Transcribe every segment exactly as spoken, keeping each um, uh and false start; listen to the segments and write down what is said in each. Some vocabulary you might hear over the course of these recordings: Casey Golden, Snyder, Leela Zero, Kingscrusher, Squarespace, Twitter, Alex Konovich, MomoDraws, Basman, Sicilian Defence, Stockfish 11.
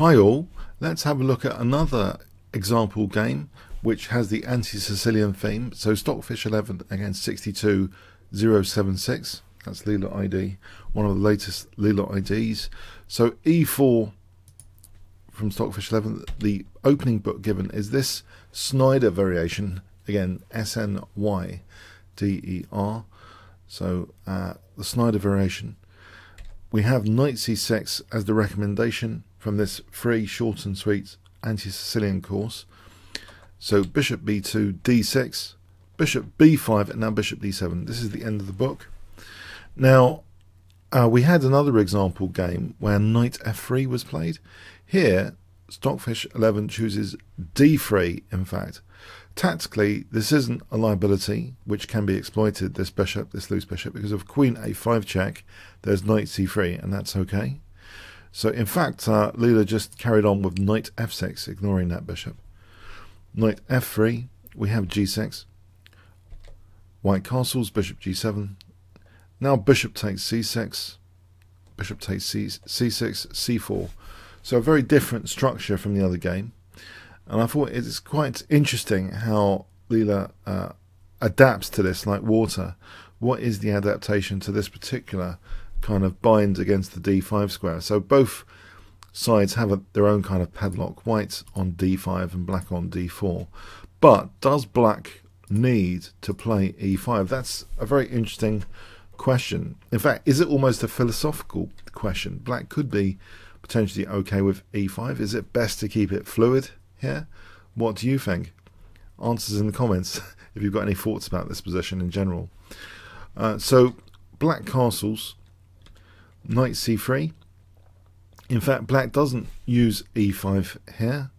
Hi all, let's have a look at another example game which has the anti-Sicilian theme. So Stockfish eleven against six two zero seven six, that's Leela I D, one of the latest Leela I Ds. So E four from Stockfish eleven, the opening book given is this Snyder variation, again S N Y D E R, so uh, the Snyder variation. We have knight c six as the recommendation from this free, short and sweet anti-Sicilian course. So bishop b two, d six, bishop b five, and now bishop d seven. This is the end of the book. Now, uh, we had another example game where knight f three was played. Here, Stockfish eleven chooses d three, in fact. Tactically, this isn't a liability, which can be exploited, this bishop, this loose bishop, because of queen a five check, there's knight c three, and that's okay. So in fact, uh, Leela just carried on with knight f six, ignoring that bishop. Knight f three, we have g six. White castles, bishop g seven. Now bishop takes c six, bishop takes c six, c four. So a very different structure from the other game. And I thought it's quite interesting how Leela uh, adapts to this like water. What is the adaptation to this particular kind of bind against the d five square? So both sides have a, their own kind of padlock. White on d five and black on d four. But does black need to play e five? That's a very interesting question. In fact, is it almost a philosophical question? Black could be potentially okay with e five. Is it best to keep it fluid here? What do you think? Answers in the comments if you've got any thoughts about this position in general. Uh, so black castles, knight c three. In fact, black doesn't use e five here.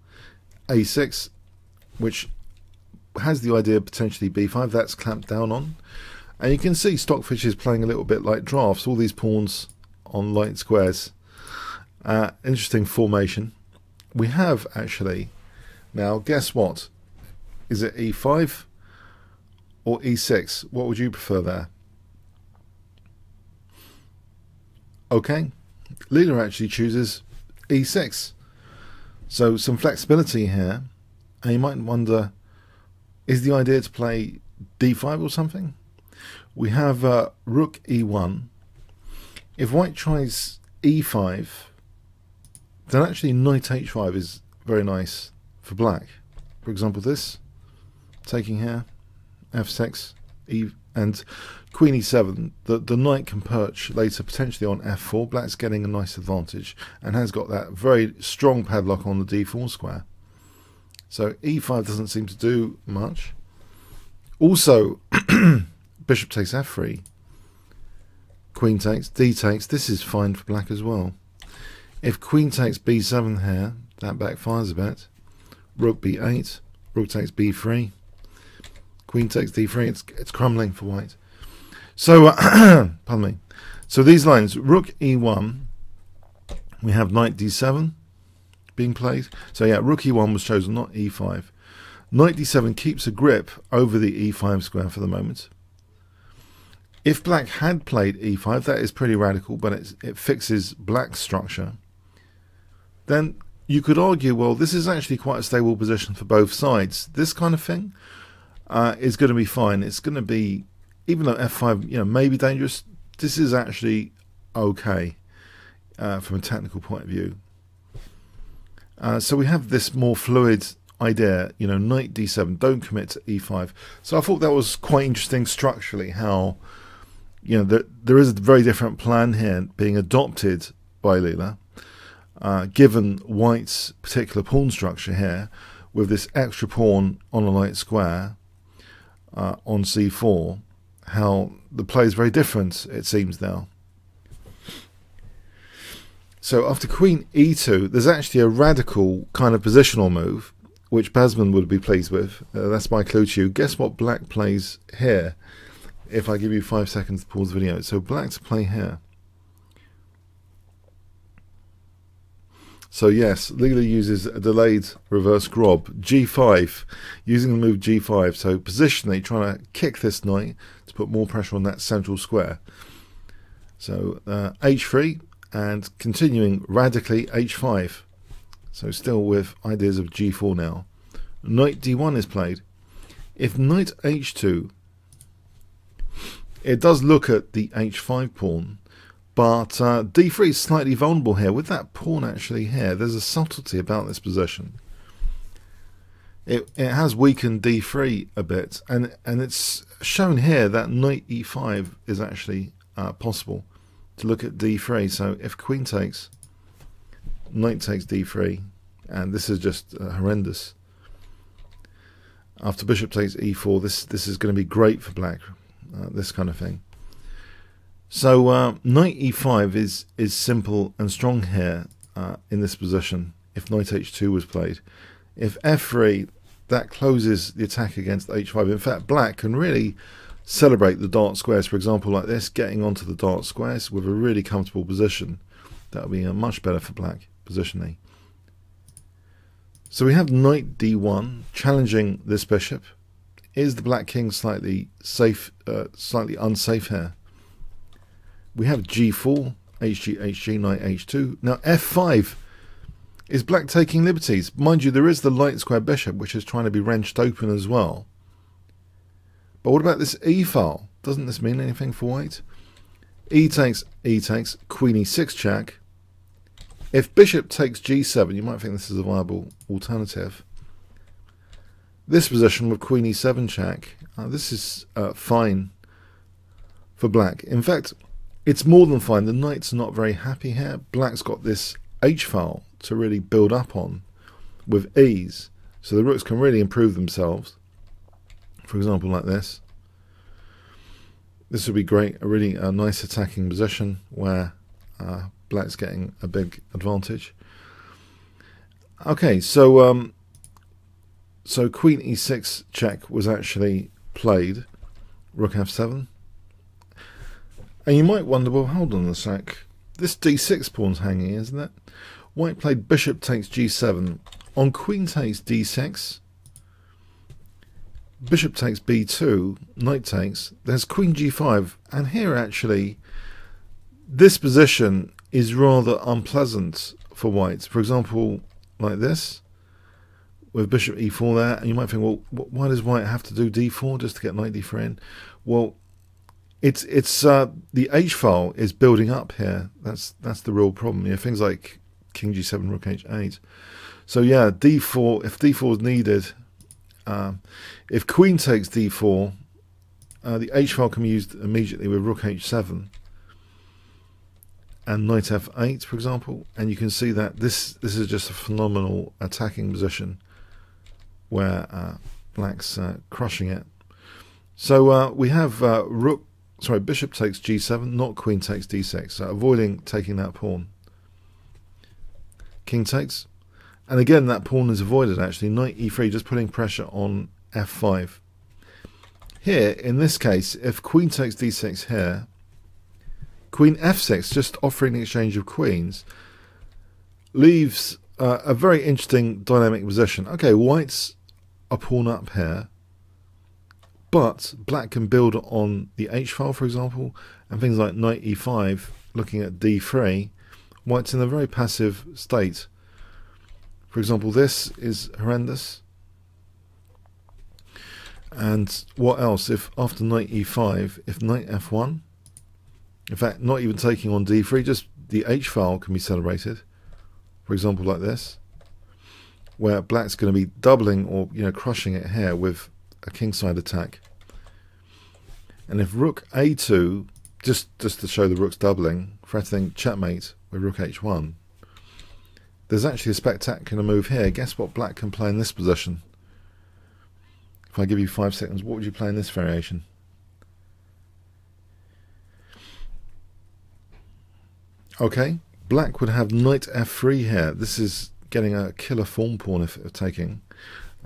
a six, which has the idea of potentially b five, that's clamped down on. And you can see Stockfish is playing a little bit like drafts, all these pawns on light squares. Uh, interesting formation. We have actually, now guess what? Is it e five or e six? What would you prefer there? Okay, Leela actually chooses e six. So some flexibility here. And you might wonder, is the idea to play d five or something? We have uh, rook e one. If white tries e five, then actually knight h five is very nice for black. For example, this, taking here, f six, e and queen e seven, the, the knight can perch later potentially on f four. Black's getting a nice advantage and has got that very strong padlock on the d four square. So e five doesn't seem to do much. Also, bishop takes f three, queen takes, d takes. This is fine for black as well. If queen takes b seven here, that backfires a bit. Rook b eight, rook takes b three. Queen takes d three, it's, it's crumbling for white. So, uh, pardon me. So these lines, rook e one, we have knight d seven being played. So yeah, rook e one was chosen, not e five. Knight d seven keeps a grip over the e five square for the moment. If black had played e five, that is pretty radical, but it's, it fixes black's structure. Then you could argue, well, this is actually quite a stable position for both sides. This kind of thing Uh, is going to be fine. It's going to be, even though f five, you know, may be dangerous, this is actually okay uh, from a technical point of view. Uh, so we have this more fluid idea, you know, knight d seven, don't commit to e five. So I thought that was quite interesting structurally, how, you know, there, there is a very different plan here being adopted by Leela, uh, given white's particular pawn structure here, with this extra pawn on a light square, Uh, on c four, how the play is very different, it seems now. So after queen e two, there's actually a radical kind of positional move, which Basman would be pleased with. Uh, that's my clue to you. Guess what black plays here, if I give you five seconds to pause the video. So black to play here. So yes, Leela uses a delayed reverse grob, g five, using the move g five. So positionally trying to kick this knight to put more pressure on that central square. So uh, h three, and continuing radically h five. So still with ideas of g four now. Knight d one is played. If knight h two, it does look at the h five pawn, but uh, d three is slightly vulnerable here. With that pawn actually here, there's a subtlety about this possession. It, it has weakened d three a bit, and, and it's shown here that knight e five is actually uh, possible to look at d three. So if queen takes, knight takes d three, and this is just uh, horrendous. After bishop takes e four, this this is going to be great for black, uh, this kind of thing. So uh, knight e five is is simple and strong here uh, in this position. If knight h two was played, if f three, that closes the attack against h five. In fact, black can really celebrate the dark squares, for example, like this, getting onto the dark squares with a really comfortable position. That would be a much better for black positioning. So we have knight d one challenging this bishop. Is the black king slightly safe, uh, slightly unsafe here? We have g four, hg, hg, knight h two. Now f five. Is black taking liberties? Mind you, there is the light square bishop, which is trying to be wrenched open as well. But what about this e file? Doesn't this mean anything for white? E takes, e takes, queen e six check. If bishop takes g seven, you might think this is a viable alternative. This position with queen e seven check, uh, this is uh, fine for black. In fact, it's more than fine. The knight's not very happy here. Black's got this h-file to really build up on with ease. So the rooks can really improve themselves. For example, like this. This would be great, a really a nice attacking position where uh, black's getting a big advantage. Okay, so um, so queen e six check was actually played, rook f seven, and you might wonder, well, hold on a sec, this d six pawn's hanging, isn't it? White played bishop takes g seven, on queen takes d six, bishop takes b two, knight takes, there's queen g five, and here actually this position is rather unpleasant for white. For example, like this, with bishop e four there, and you might think, well, why does white have to do d four just to get knight d three in? Well, it's it's uh, the h file is building up here. That's that's the real problem. You know, things like king g seven, rook h eight. So yeah, d four. If d four is needed, um, if queen takes d four, uh, the h file can be used immediately with rook h seven. And knight f eight, for example, and you can see that this this is just a phenomenal attacking position where uh, black's uh, crushing it. So uh, we have uh, rook, sorry, bishop takes g seven, not queen takes d six, so avoiding taking that pawn. King takes, and again that pawn is avoided. Actually, knight e three, just putting pressure on f five. Here, in this case, if queen takes d six here. Queen f six, just offering the exchange of queens, leaves uh, a very interesting dynamic position. Okay, white's a pawn up here, but black can build on the h-file, for example, and things like knight e five, looking at d three. White's in a very passive state. For example, this is horrendous. And what else? If after knight e five, if knight f one, in fact, not even taking on d three, just the h-file can be celebrated. For example, like this, where black's going to be doubling or, you know, crushing it here with a kingside attack. And if rook a two, just, just to show the rook's doubling, threatening checkmate with rook h one, there's actually a spectacular move here. Guess what black can play in this position? If I give you five seconds, what would you play in this variation? Okay, black would have knight f three here. This is getting a killer form pawn if, if taking.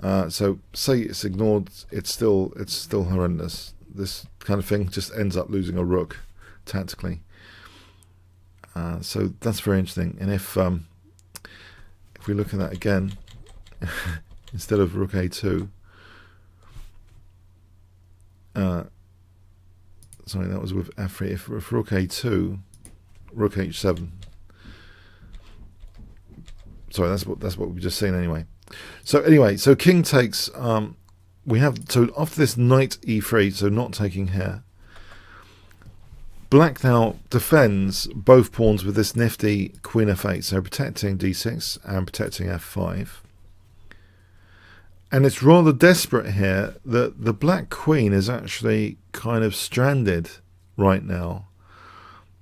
Uh, so say it's ignored, it's still it's still horrendous. This kind of thing just ends up losing a rook tactically. Uh, so that's very interesting. And if um, if we look at that again, instead of rook a two, uh, sorry, that was with f three. If, if rook a two. Rook h seven. Sorry, that's what that's what we've just seen anyway. So anyway, so king takes. Um, we have so off this knight e three, so not taking here. Black now defends both pawns with this nifty queen f eight, so protecting d six and protecting f five. And it's rather desperate here that the black queen is actually kind of stranded right now.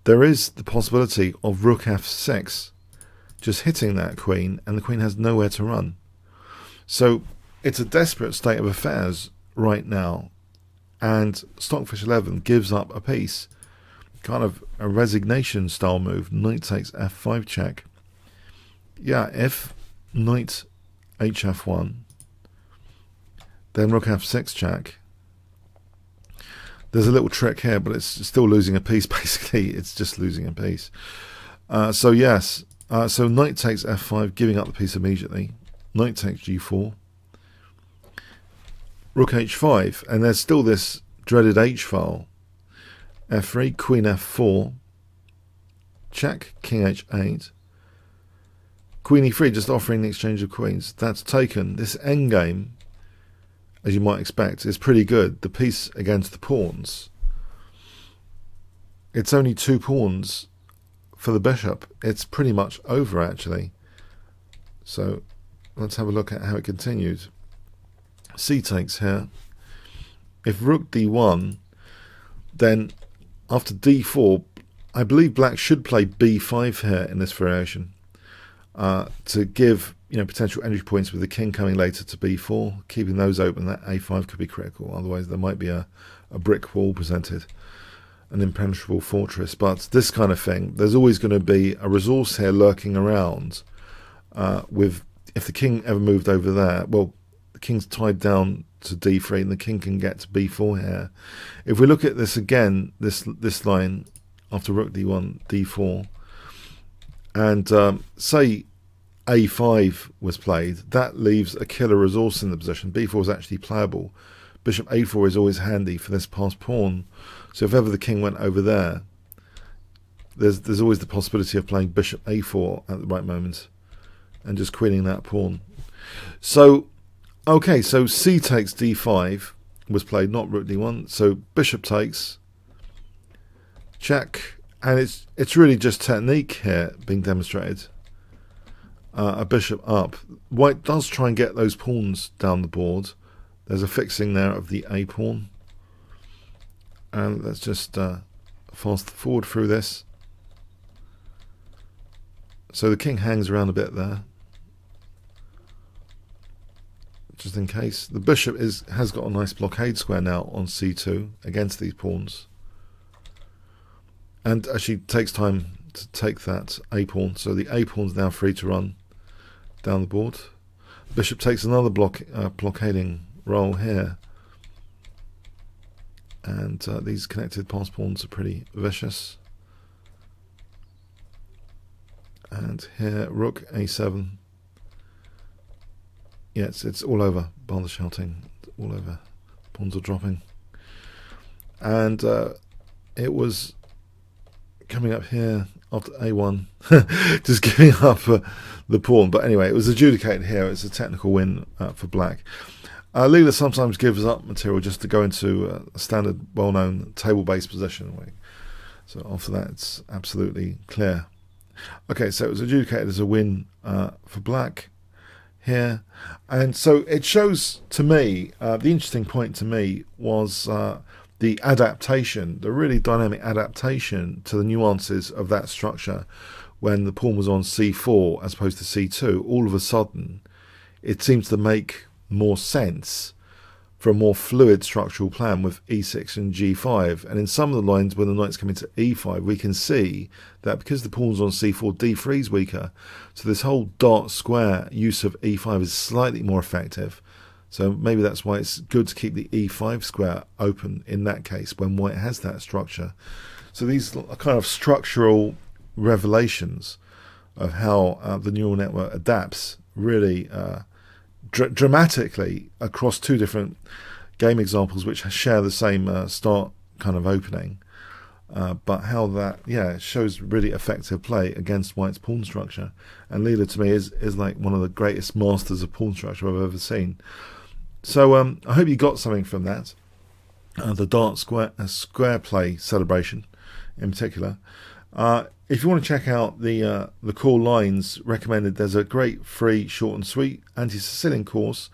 There is the possibility of rook f six just hitting that queen, and the queen has nowhere to run. So it's a desperate state of affairs right now, and Stockfish eleven gives up a piece. Kind of a resignation style move. Knight takes f five check. Yeah, if knight h f one, then rook f six check. There's a little trick here, but it's still losing a piece. Basically, it's just losing a piece. Uh, so yes, uh, so knight takes f five, giving up the piece immediately. Knight takes g four, rook h five, and there's still this dreaded h file. f three, queen f four, check, king h eight, queen e three, just offering the exchange of queens. That's taken. This endgame, as you might expect, is pretty good. The piece against the pawns. It's only two pawns for the bishop. It's pretty much over, actually. So let's have a look at how it continues. C takes here. If rook d one, then after d four, I believe black should play b five here in this variation uh, to give you know potential entry points with the king coming later to b four, keeping those open. That a five could be critical, otherwise there might be a, a brick wall presented, an impenetrable fortress. But this kind of thing, there's always going to be a resource here lurking around uh, with, if the king ever moved over there, well, the king's tied down to d three and the king can get to b four here. If we look at this again, this this line after rook d one, d four, and um, say a five was played, that leaves a killer resource in the position. b four is actually playable. Bishop a four is always handy for this passed pawn. So if ever the king went over there, there's there's always the possibility of playing bishop a four at the right moment and just queening that pawn. So okay, so c takes d five was played, not rook d one. So bishop takes, check, and it's it's really just technique here being demonstrated. Uh, a bishop up. White does try and get those pawns down the board. There's a fixing there of the a pawn, and let's just uh, fast forward through this. So the king hangs around a bit there, just in case. The bishop is has got a nice blockade square now on c two against these pawns, and actually takes time to take that a pawn. So the a pawn's now free to run down the board. Bishop takes another block uh, blockading role here, and uh, these connected pass pawns are pretty vicious. And here rook a seven. Yes, yeah, it's, it's all over. Bar the shouting, all over. Pawns are dropping, and uh, it was coming up here after a one, just giving up uh, the pawn. But anyway, it was adjudicated here. It's a technical win uh, for black. Uh, Leela sometimes gives up material just to go into uh, a standard, well-known table-based position. So after that, it's absolutely clear. Okay, so it was adjudicated as a win uh, for black here, and so it shows to me uh, the interesting point to me was uh, the adaptation, the really dynamic adaptation to the nuances of that structure. When the pawn was on c four as opposed to c two, all of a sudden it seems to make more sense for a more fluid structural plan with e six and g five. And in some of the lines when the knight's coming to e five, we can see that because the pawn's on c four, d three is weaker. So this whole dart square use of e five is slightly more effective. So maybe that's why it's good to keep the e five square open in that case when white has that structure. So these are kind of structural revelations of how uh, the neural network adapts really uh, Dr dramatically across two different game examples which share the same uh, start kind of opening. Uh, but how that, yeah, it shows really effective play against White's pawn structure. And Leela, to me, is, is like one of the greatest masters of pawn structure I've ever seen. So um, I hope you got something from that. Uh, the dart square, uh, square play celebration in particular. Uh, if you want to check out the uh, the core lines recommended, there's a great free, short and sweet anti-Sicilian course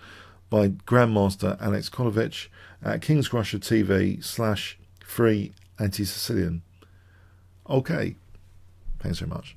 by Grandmaster Alex Konovich at Kingscrusher T V slash free anti-Sicilian. Okay, thanks very much.